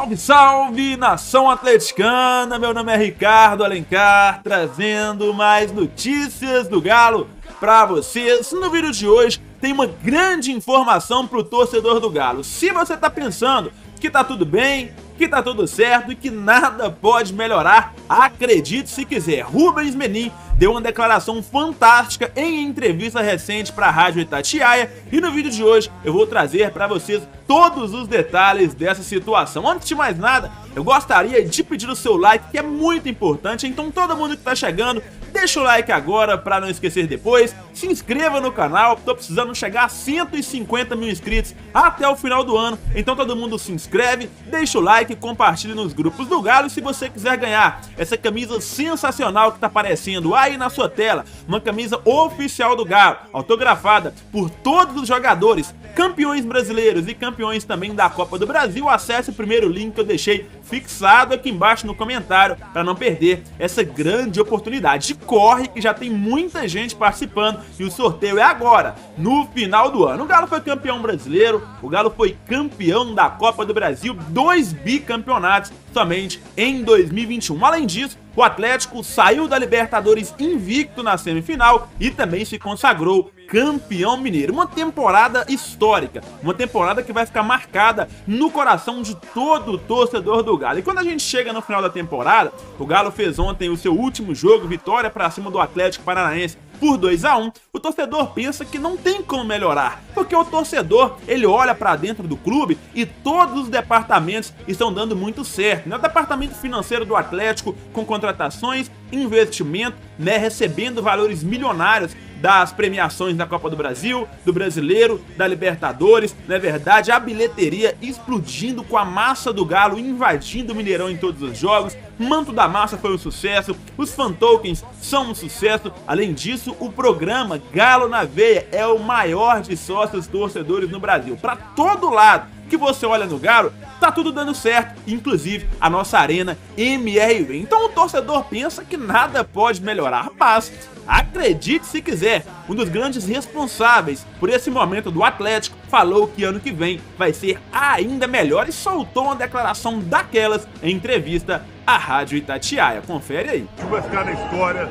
Salve, salve, nação atleticana! Meu nome é Ricardo Alencar, trazendo mais notícias do Galo para vocês. No vídeo de hoje tem uma grande informação para o torcedor do Galo. Se você está pensando que tá tudo bem, que tá tudo certo e que nada pode melhorar, acredite se quiser. Rubens Menin deu uma declaração fantástica em entrevista recente para a Rádio Itatiaia e no vídeo de hoje eu vou trazer para vocês todos os detalhes dessa situação. Antes de mais nada, eu gostaria de pedir o seu like, que é muito importante, então todo mundo que tá chegando, deixa o like agora para não esquecer depois, se inscreva no canal, tô precisando chegar a 150 mil inscritos até o final do ano, então todo mundo se inscreve, deixa o like, compartilhe nos grupos do Galo e se você quiser ganhar essa camisa sensacional que tá aparecendo aí na sua tela, uma camisa oficial do Galo, autografada por todos os jogadores, campeões brasileiros e campeões também da Copa do Brasil, acesse o primeiro link que eu deixei fixado aqui embaixo no comentário para não perder essa grande oportunidade. Corre que já tem muita gente participando e o sorteio é agora, no final do ano. O Galo foi campeão brasileiro, o Galo foi campeão da Copa do Brasil, 2 bicampeonatos somente em 2021. Além disso, o Atlético saiu da Libertadores invicto na semifinal e também se consagrou campeão mineiro. Uma temporada histórica, uma temporada que vai ficar marcada no coração de todo o torcedor do Galo. E quando a gente chega no final da temporada, o Galo fez ontem o seu último jogo, vitória para cima do Atlético Paranaense por 2 a 1, o torcedor pensa que não tem como melhorar, porque o torcedor ele olha para dentro do clube e todos os departamentos estão dando muito certo, né? O departamento financeiro do Atlético com contratações, investimento, né, recebendo valores milionários das premiações da Copa do Brasil, do Brasileiro, da Libertadores, na verdade, a bilheteria explodindo com a massa do Galo, invadindo o Mineirão em todos os jogos, Manto da Massa foi um sucesso, os fan tokens são um sucesso, além disso, o programa Galo na Veia é o maior de sócios torcedores no Brasil, para todo lado que você olha no Galo, tá tudo dando certo, inclusive a nossa arena MRV. Então o torcedor pensa que nada pode melhorar, mas acredite se quiser, um dos grandes responsáveis por esse momento do Atlético falou que ano que vem vai ser ainda melhor e soltou uma declaração daquelas em entrevista à Rádio Itatiaia. Confere aí. Vai ficar na história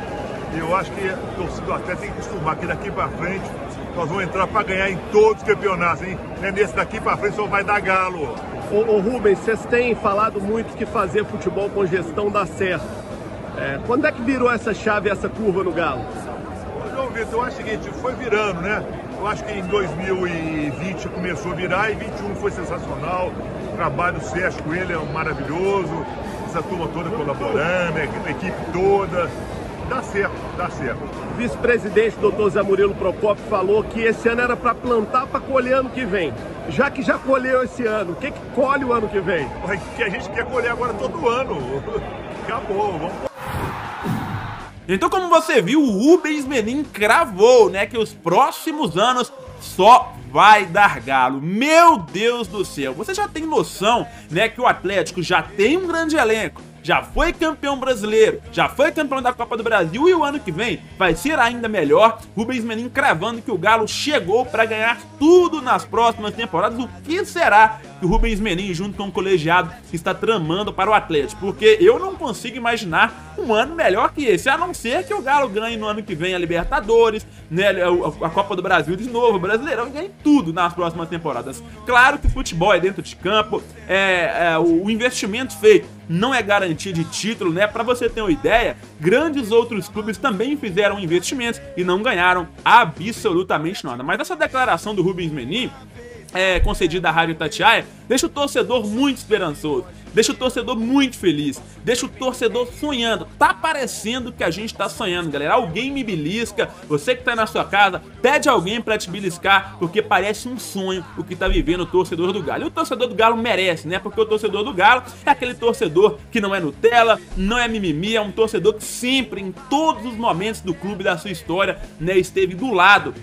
e eu acho que a torcida do Atlético tem que acostumar que daqui pra frente nós vamos entrar para ganhar em todos os campeonatos, hein? Nesse daqui para frente só vai dar Galo. Ô Rubens, vocês têm falado muito que fazer futebol com gestão dá certo. Quando é que virou essa chave, essa curva no Galo? João Vitor, eu acho o seguinte, foi virando, né? Eu acho que em 2020 começou a virar e 21 foi sensacional. O trabalho do Sérgio com ele é maravilhoso. Essa turma toda colaborando, a equipe toda. Dá certo, dá certo. O vice-presidente, doutor Zé Murilo Procópio, falou que esse ano era para plantar para colher ano que vem. Já que já colheu esse ano, o que que colhe o ano que vem? O que a gente quer colher agora todo ano. Acabou, vamos. Então, como você viu, o Rubens Menin cravou, né, que os próximos anos só vai dar Galo. Meu Deus do céu, você já tem noção, né, que o Atlético já tem um grande elenco, já foi campeão brasileiro, já foi campeão da Copa do Brasil e o ano que vem vai ser ainda melhor. Rubens Menin cravando que o Galo chegou para ganhar tudo nas próximas temporadas. O que será que o Rubens Menin junto com o colegiado está tramando para o Atlético? Porque eu não consigo imaginar um ano melhor que esse, a não ser que o Galo ganhe no ano que vem a Libertadores, né, a Copa do Brasil de novo, o Brasileirão, ganhe tudo nas próximas temporadas. Claro que o futebol é dentro de campo, o investimento feito não é garantia de título, né? Para você ter uma ideia, grandes outros clubes também fizeram investimentos e não ganharam absolutamente nada. Mas essa declaração do Rubens Menin, concedida à Rádio Itatiaia, deixa o torcedor muito esperançoso, deixa o torcedor muito feliz, deixa o torcedor sonhando. Tá parecendo que a gente tá sonhando, galera. Alguém me belisca, você que tá na sua casa, pede alguém pra te beliscar, porque parece um sonho o que tá vivendo o torcedor do Galo. E o torcedor do Galo merece, né? Porque o torcedor do Galo é aquele torcedor que não é Nutella, não é mimimi, é um torcedor que sempre, em todos os momentos do clube, da sua história, né, esteve do lado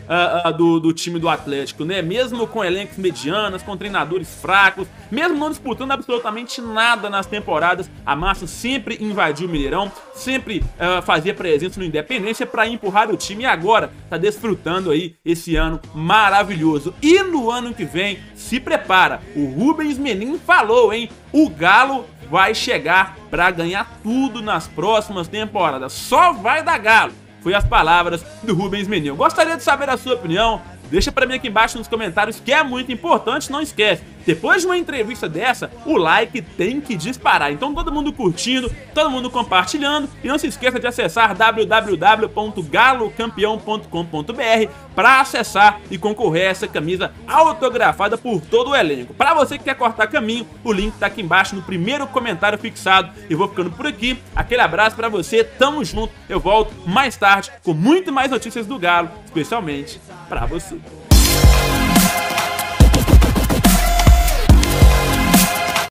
do time do Atlético, né? Mesmo com elencos medianos, com treinadores fracos, espetáculos. Mesmo não disputando absolutamente nada nas temporadas, a massa sempre invadiu o Mineirão, sempre fazia presença no Independência para empurrar o time, e agora está desfrutando aí esse ano maravilhoso. E no ano que vem, se prepara, o Rubens Menin falou, hein? O Galo vai chegar para ganhar tudo nas próximas temporadas. Só vai dar Galo. Foi as palavras do Rubens Menin. Eu gostaria de saber a sua opinião. Deixa pra mim aqui embaixo nos comentários, que é muito importante, não esquece. Depois de uma entrevista dessa, o like tem que disparar. Então todo mundo curtindo, todo mundo compartilhando. E não se esqueça de acessar www.galocampeão.com.br para acessar e concorrer a essa camisa autografada por todo o elenco. Para você que quer cortar caminho, o link tá aqui embaixo no primeiro comentário fixado. Eu vou ficando por aqui. Aquele abraço pra você, tamo junto. Eu volto mais tarde com muito mais notícias do Galo, especialmente pra você.